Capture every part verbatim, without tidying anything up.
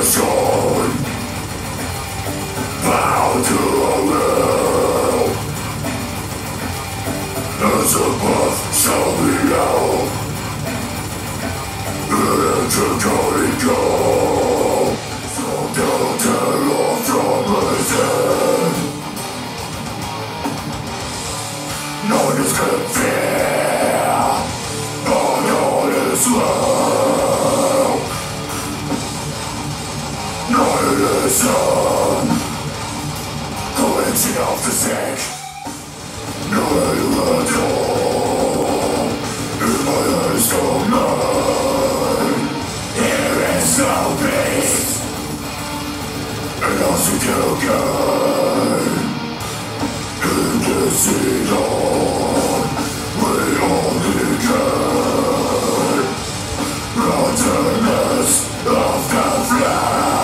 As above, so below, electrical from the terror from within. None is can fear, and all is well. Nihilism, cleansing of the sick. No, I love you. In my eyes don't mind. There is no peace, and I'll seek you again. In this eon, we only can rottenness of the flesh.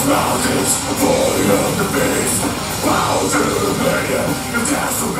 Mountains, void of the beast, bow to the million, the castle.